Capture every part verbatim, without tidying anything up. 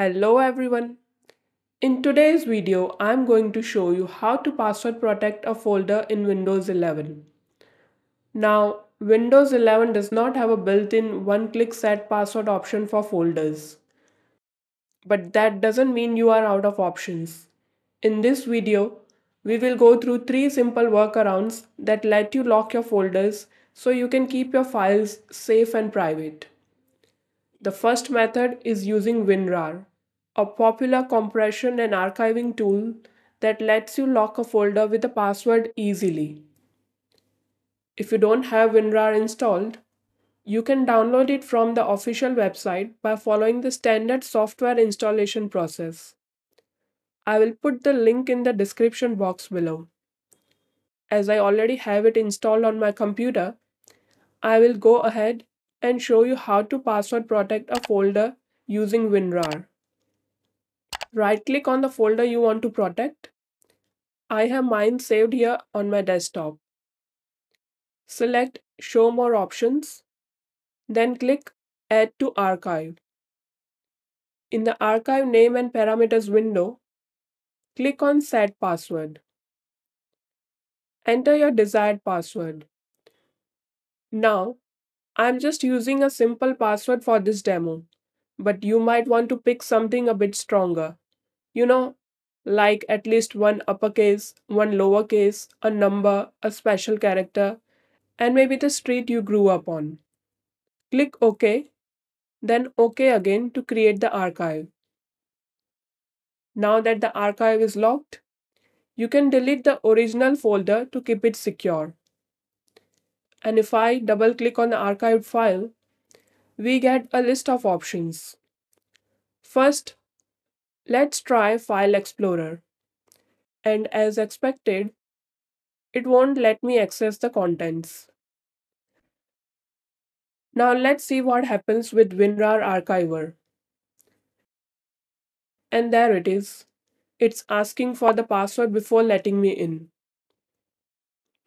Hello everyone. In today's video, I'm going to show you how to password protect a folder in Windows eleven. Now, Windows eleven does not have a built-in one-click set password option for folders. But that doesn't mean you are out of options. In this video, we will go through three simple workarounds that let you lock your folders so you can keep your files safe and private. The first method is using WinRAR, a popular compression and archiving tool that lets you lock a folder with a password easily. If you don't have WinRAR installed, you can download it from the official website by following the standard software installation process. I will put the link in the description box below. As I already have it installed on my computer, I will go ahead and show you how to password protect a folder using WinRAR. Right click on the folder you want to protect. I have mine saved here on my desktop. Select Show More Options, then click Add to Archive. In the Archive Name and Parameters window, click on Set Password. Enter your desired password. Now, I'm just using a simple password for this demo, but you might want to pick something a bit stronger. You know, like at least one uppercase, one lowercase, a number, a special character, and maybe the street you grew up on. Click OK, then OK again to create the archive. Now that the archive is locked, you can delete the original folder to keep it secure. And if I double click on the archived file, we get a list of options. First, let's try File Explorer. And as expected, it won't let me access the contents. Now let's see what happens with WinRAR Archiver. And there it is. It's asking for the password before letting me in.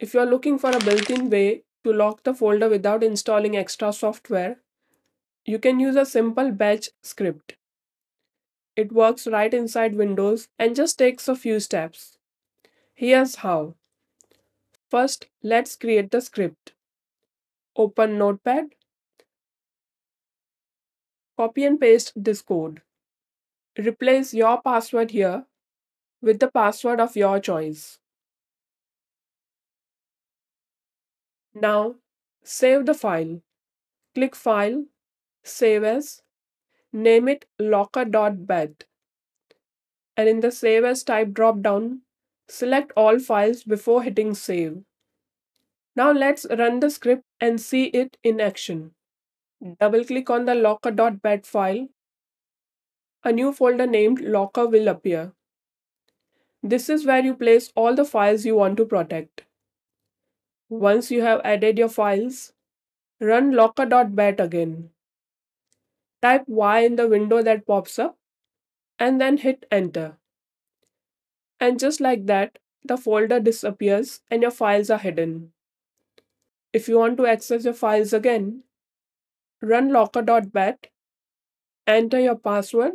If you're looking for a built-in way to lock the folder without installing extra software, you can use a simple batch script. It works right inside Windows and just takes a few steps. Here's how. First, let's create the script. Open Notepad. Copy and paste this code. Replace your password here with the password of your choice. Now, save the file. Click File, Save As, name it locker dot bat. And in the Save As type drop-down, select all files before hitting Save. Now let's run the script and see it in action. Double-click on the locker dot bat file. A new folder named Locker will appear. This is where you place all the files you want to protect. Once you have added your files, run locker dot bat again. Type Y in the window that pops up and then hit Enter. And just like that, the folder disappears and your files are hidden. If you want to access your files again, run locker dot bat, enter your password,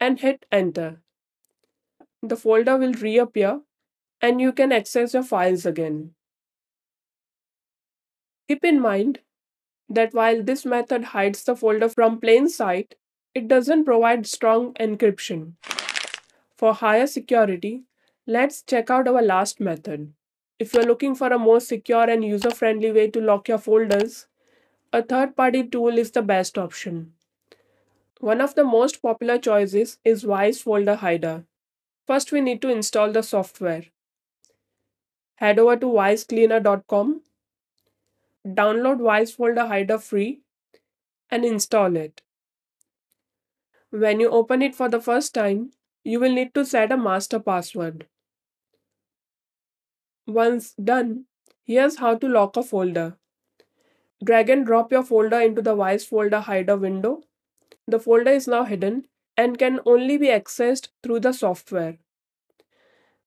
and hit Enter. The folder will reappear and you can access your files again. Keep in mind that while this method hides the folder from plain sight, it doesn't provide strong encryption. For higher security, let's check out our last method. If you're looking for a more secure and user-friendly way to lock your folders, a third-party tool is the best option. One of the most popular choices is Wise Folder Hider. First, we need to install the software. Head over to wise cleaner dot com. Download Wise Folder Hider free and install it. When you open it for the first time, you will need to set a master password. Once done, here's how to lock a folder. Drag and drop your folder into the Wise Folder Hider window. The folder is now hidden and can only be accessed through the software.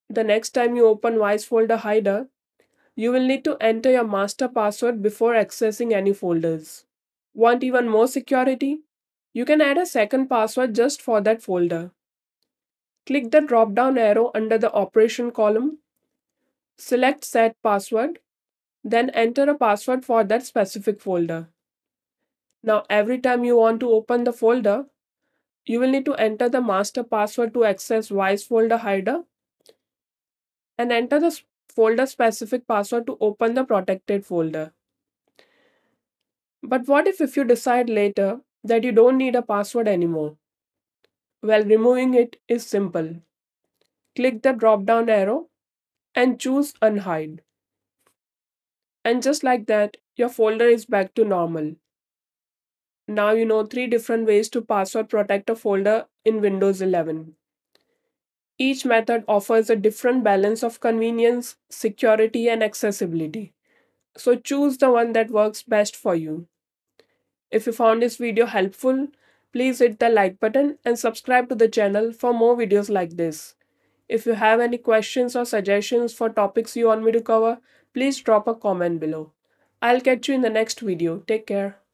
The next time you open Wise Folder Hider, you will need to enter your master password before accessing any folders. Want even more security? You can add a second password just for that folder. Click the drop-down arrow under the operation column. Select Set Password. Then enter a password for that specific folder. Now every time you want to open the folder, you will need to enter the master password to access Wise Folder Hider and enter the folder specific password to open the protected folder. But what if, if you decide later that you don't need a password anymore? Well, removing it is simple. Click the drop-down arrow and choose Unhide. And just like that, your folder is back to normal. Now you know three different ways to password protect a folder in Windows eleven. Each method offers a different balance of convenience, security, and accessibility. So choose the one that works best for you. If you found this video helpful, please hit the like button and subscribe to the channel for more videos like this. If you have any questions or suggestions for topics you want me to cover, please drop a comment below. I'll catch you in the next video. Take care.